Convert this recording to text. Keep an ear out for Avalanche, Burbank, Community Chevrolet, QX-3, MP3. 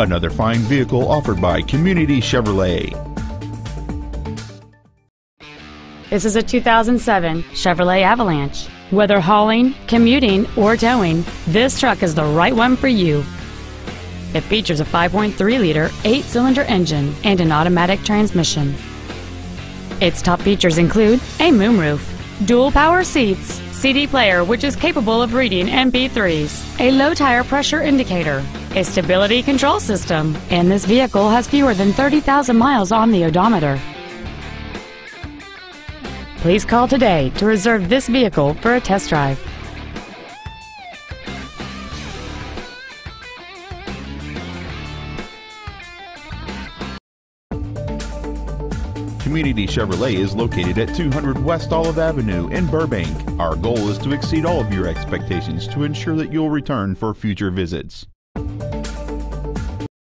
another fine vehicle offered by Community Chevrolet. This is a 2007 Chevrolet Avalanche. Whether hauling, commuting, or towing, this truck is the right one for you. It features a 5.3-liter 8-cylinder engine and an automatic transmission. Its top features include a moonroof, dual power seats, CD player which is capable of reading MP3s, a low tire pressure indicator, a stability control system, and this vehicle has fewer than 30,000 miles on the odometer. Please call today to reserve this vehicle for a test drive. Community Chevrolet is located at 200 West Olive Avenue in Burbank. Our goal is to exceed all of your expectations to ensure that you'll return for future visits.